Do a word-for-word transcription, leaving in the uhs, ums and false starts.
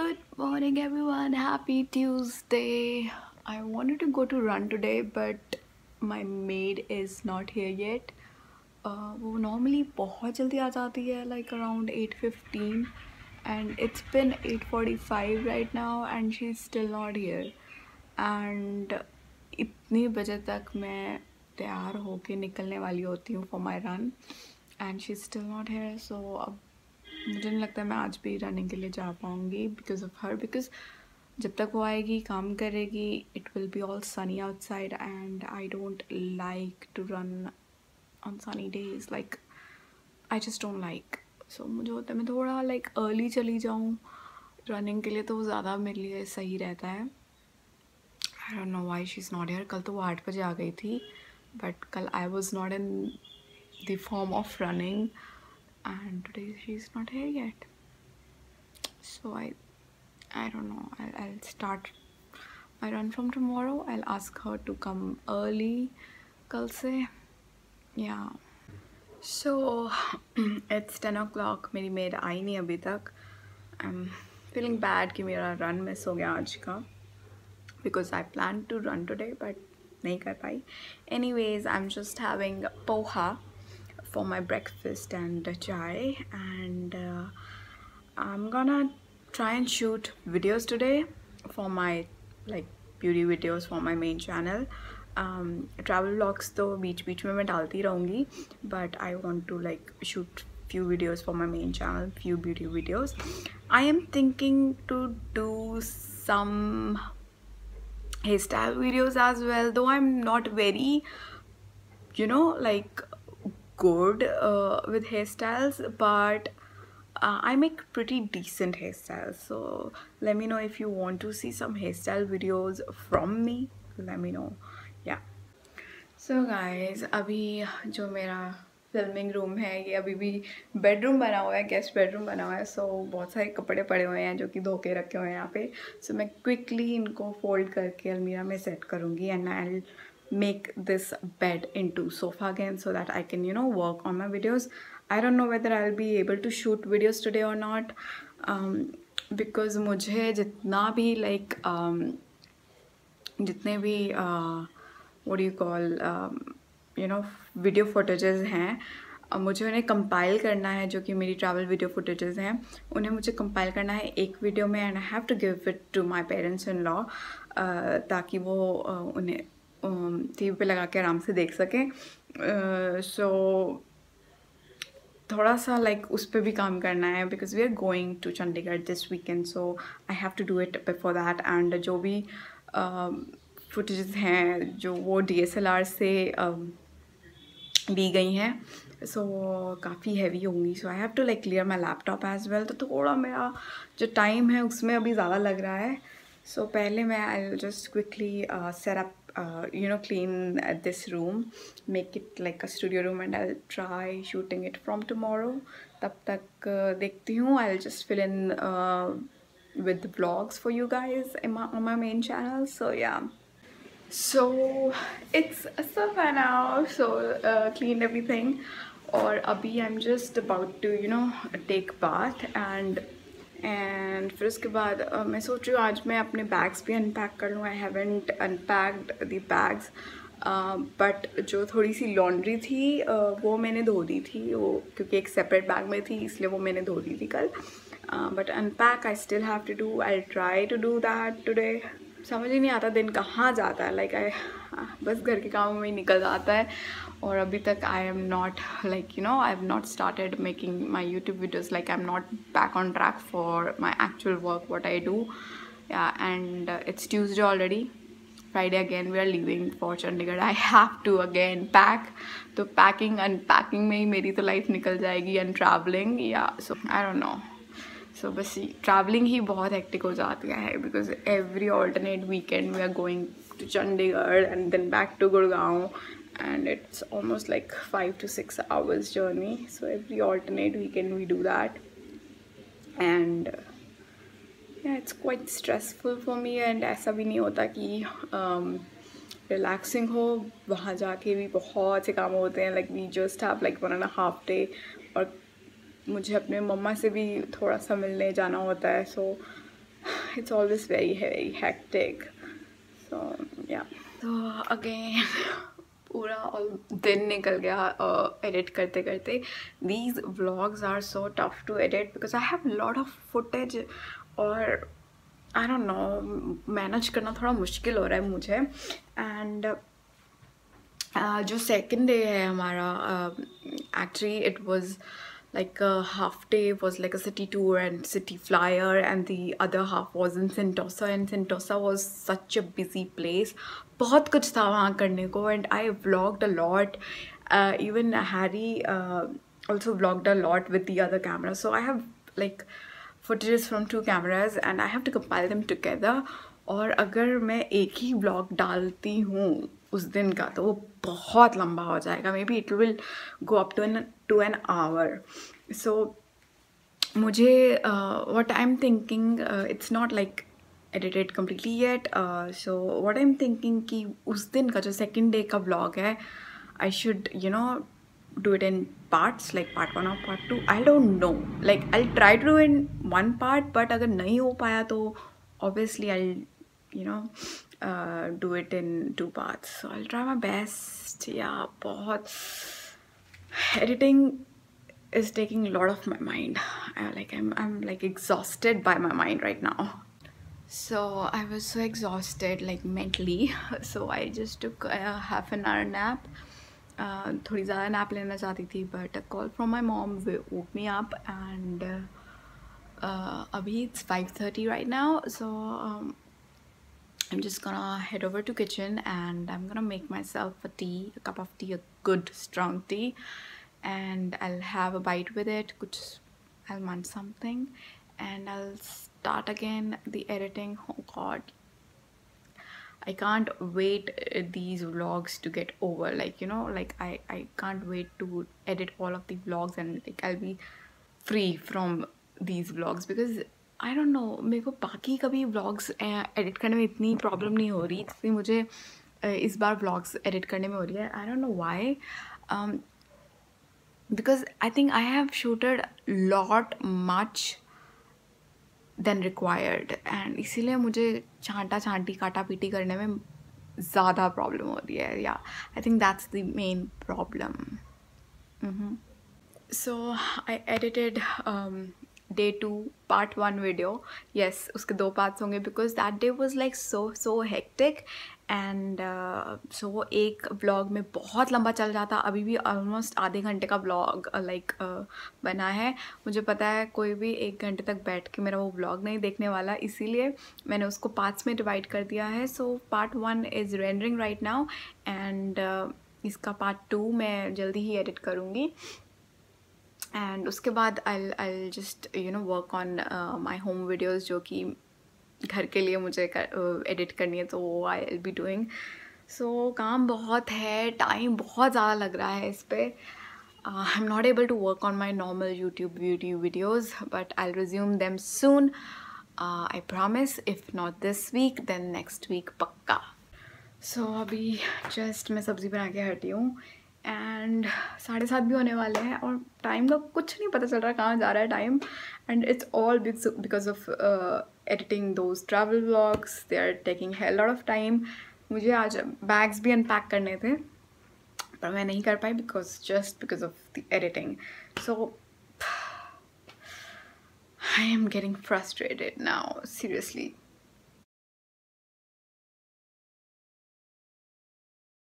Good morning everyone, happy Tuesday. I wanted to go to run today but my maid is not here yet. Uh, वो normally बहुत जल्दी आ जाती है, like around eight fifteen, and it's been eight forty-five right now and she's still not here. And इतनी बजे तक मैं तैयार होके निकलने वाली होती हूँ for my run and she's still not here. So अब मुझे नहीं लगता मैं आज भी रनिंग के लिए जा पाऊँगी because of her, because जब तक वो आएगी काम करेगी it will be all sunny outside and I don't like to run on sunny days, like I just don't like. So मुझे होता है मैं थोड़ा like early चली जाऊँ रनिंग के लिए तो ज़्यादा मेरे लिए सही रहता है. I don't know why she's not here. कल तो वो आठ बजे आ गई थी but कल I was not in the form of running and today she's not here yet, so I I don't know. I'll, I'll start my run from tomorrow. I'll ask her to come early kal se. Yeah, so it's ten o'clock. मेरी maid आई नहीं अभी तक. I'm feeling bad कि मेरा run miss हो गया आज का because I planned to run today but नहीं कर पाई. Anyways, I'm just having poha for my breakfast and chai, and uh, I'm gonna try and shoot videos today for my like beauty videos for my main channel. Um, travel vlogs तो बीच बीच में मैं डालती रहूँगी but I want to like shoot few videos for my main channel, few beauty videos. I am thinking to do some hairstyle videos as well, though I'm not very, you know, like good uh, with hairstyles, but uh, I make pretty decent hairstyles. So let me know if you want to see some hairstyle videos from me. Let me know. Yeah. So guys, अभी जो मेरा filming room है ये अभी भी bedroom बना हुआ है, guest bedroom बना हुआ है. So बहुत सारे कपड़े पड़े हुए हैं जो कि धो के रखे हुए हैं यहाँ पे. So मैं quickly इनको fold करके अलमीरा में set करूँगी and I'll make this bed into sofa again so that I can, you know, work on my videos. I don't know whether I'll be able to shoot videos today or not, um, because मुझे जितना भी like um, जितने भी uh, what do you call um, you know video footages हैं मुझे उन्हें compile करना है जो कि मेरी ट्रैवल वीडियो फुटेजेस हैं उन्हें मुझे कंपाइल करना है एक वीडियो में, and I have to give it to my parents in law ताकि वो uh, उन्हें टीवी पे लगा के आराम से देख सकें. सो थोड़ा सा लाइक उस पर भी काम करना है because we are going to Chandigarh this weekend, so I have to do it before that. And जो भी फुटेजेस हैं जो वो डी एस एल आर से ली गई हैं सो काफ़ी हैवी होंगी. So I have to like clear my laptop as well, तो थोड़ा मेरा जो टाइम है उसमें अभी ज़्यादा लग रहा है. सो पहले मैं I just quickly set up Uh, you know, clean uh, this room, make it like a studio room, and I'll try shooting it from tomorrow. तब तक देखती हूँ. I'll just fill in uh, with the vlogs for you guys in my, on my main channel. So yeah. So it's sofa now. So uh, clean everything. और अभी I'm just about to, you know, take bath and. And फिर उसके बाद uh, मैं सोच रही हूँ आज मैं अपने बैग्स भी अनपैक कर लूँ. I haven't unpacked the bags but जो थोड़ी सी लॉन्ड्री थी uh, वो मैंने धो दी थी, वो क्योंकि एक सेपरेट बैग में थी इसलिए वो मैंने धो दी थी कल. But unpack I still have to do. I try to do that today. समझ ही नहीं आता दिन कहाँ जाता है, लाइक आई बस घर के कामों में ही निकल जाता है. और अभी तक I am not like you know I have not started making my YouTube videos, like I am not back on track for my actual work what I do. And it's Tuesday already, Friday again we are leaving for Chandigarh. I have to again pack, तो packing unpacking में ही मेरी तो life निकल जाएगी and travelling. या सो I don't know. सो बस travelling ही बहुत हेक्टिक हो जाती है because every alternate weekend we are going to Chandigarh and then back to Gurgaon. And it's almost like five to six hours journey. So every alternate weekend we do that, and uh, yeah, it's quite stressful for me. And ऐसा भी नहीं होता कि um, relaxing हो, वहाँ जाके भी बहुत से काम होते हैं. Like we just have like one and a half day, और मुझे अपने मम्मा से भी थोड़ा सा मिलने जाना होता है. So it's always very very hectic. So yeah, so again पूरा दिन निकल गया edit करते करते. These vlogs are so tough to edit because I have a lot of footage और I don't know, manage करना थोड़ा मुश्किल हो रहा है मुझे. And uh, जो second day है हमारा, uh, actually it was like a half day was like a city tour and city flyer, and the other half was in Sentosa, and Sentosa was such a busy place. बहुत कुछ था वहाँ करने को, and I vlogged a lot. Uh, even Harry uh, also vlogged a lot with the other camera. So I have like footages from two cameras and I have to compile them together. और अगर मैं एक ही vlog डालती हूँ उस दिन का तो वो बहुत लंबा हो जाएगा. Maybe it will go up to an to an hour. So मुझे uh, what I'm thinking, uh, it's not like edited completely yet. Uh, so what I'm thinking कि उस दिन का जो second day का vlog है, I should you know do it in parts, like part one or part two. I don't know. Like I'll try to do it in one part, but अगर नहीं हो पाया तो obviously I'll you know uh, do it in two parts. So I'll try my best. Yeah, बहुत editing is taking a lot of my mind. I like I'm I'm like exhausted by my mind right now. So I was so exhausted like mentally. So I just took a half an hour nap. Uh, थोड़ी ज़्यादा nap लेना चाहती थी, but a call from my mom woke me up, and uh, अभी it's five thirty right now. So um, I'm just gonna head over to kitchen and I'm gonna make myself a tea, a cup of tea, a good strong tea, and I'll have a bite with it. Kuch, I'll munch something, and I'll start again the editing. Oh God, I can't wait these vlogs to get over. Like you know, like I I can't wait to edit all of the vlogs, and like I'll be free from these vlogs because. I don't know, मेरे को बाकी कभी vlogs edit करने में इतनी problem नहीं हो रही जितनी मुझे इस बार vlogs edit करने में हो रही है. I don't know why, um, because I think I have shooted lot much than required, and इसीलिए मुझे छांटा छांटी काटा पीटी करने में ज़्यादा problem हो रही है. Yeah, I think that's the main problem. Mm-hmm. So I edited. Um, Day two part one video. Yes, उसके दो parts होंगे because that day was like so so hectic, and uh, so वो एक vlog में बहुत लंबा चल जाता. अभी भी almost आधे घंटे का vlog uh, like uh, बना है. मुझे पता है कोई भी एक घंटे तक बैठ के मेरा वो vlog नहीं देखने वाला, इसीलिए मैंने उसको parts में divide कर दिया है. So part one is rendering right now, and uh, इसका part two मैं जल्दी ही edit करूँगी. And उसके बाद I'll I'll just you know work on uh, my home videos जो कि घर के लिए मुझे कर, uh, edit करनी है, तो वो I'll be doing. So काम बहुत है, time बहुत ज़्यादा लग रहा है इस पर. uh, I'm not able to work on my normal YouTube beauty videos, but I'll resume them soon. uh, I promise, if not this week then next week पक्का. So अभी just मैं सब्ज़ी बना के हटी हूँ, एंड साढ़े सात भी होने वाले हैं और टाइम का कुछ नहीं पता चल रहा कहाँ जा रहा है time. And it's all because of editing those travel vlogs. They are taking a lot of time. मुझे आज बैग्स भी अनपैक करने थे पर मैं नहीं कर पाई because just because of the editing. So I am getting frustrated now seriously.